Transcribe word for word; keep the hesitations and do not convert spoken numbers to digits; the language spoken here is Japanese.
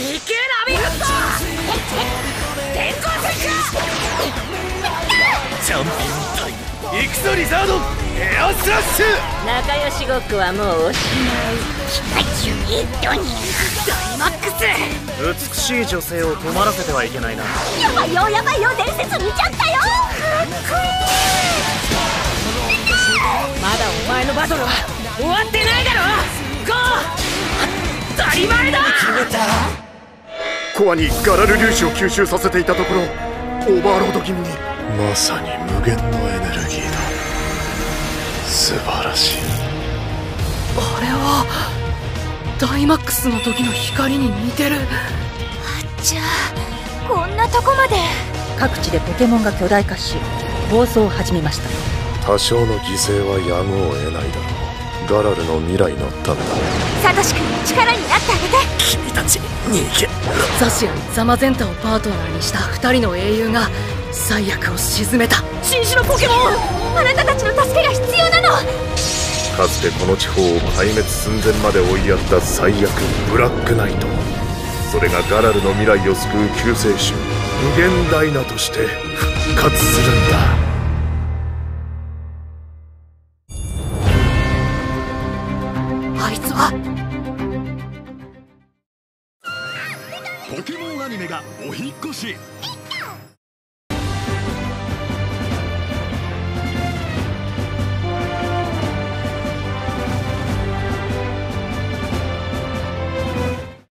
美しい女性を止まらせてはいけないな。やばいよやばいよ、伝説見ちゃったよ。かっこいい。まだお前のバトルは終わってないだろ。ゴー！当たり前だ！コアにガラル粒子を吸収させていたところ、オーバーロード気味に。まさに無限のエネルギーだ。素晴らしい。あれはダイマックスの時の光に似てる。あっちゃ、こんなとこまで。各地でポケモンが巨大化し暴走を始めました。多少の犠牲はやむを得ないだろう。ガラルの未来のためだ。サトシ君の力になってあげて。君たち逃げろ。ザシアン、ザマゼンタをパートナーにしたふたりの英雄が最悪を鎮めた。新種のポケモン、あなたたちの助けが必要なの。かつてこの地方を壊滅寸前まで追いやった最悪ブラックナイト、それがガラルの未来を救う救世主無限ダイナとして復活するんだ。ポケモンアニメがお引っ越し。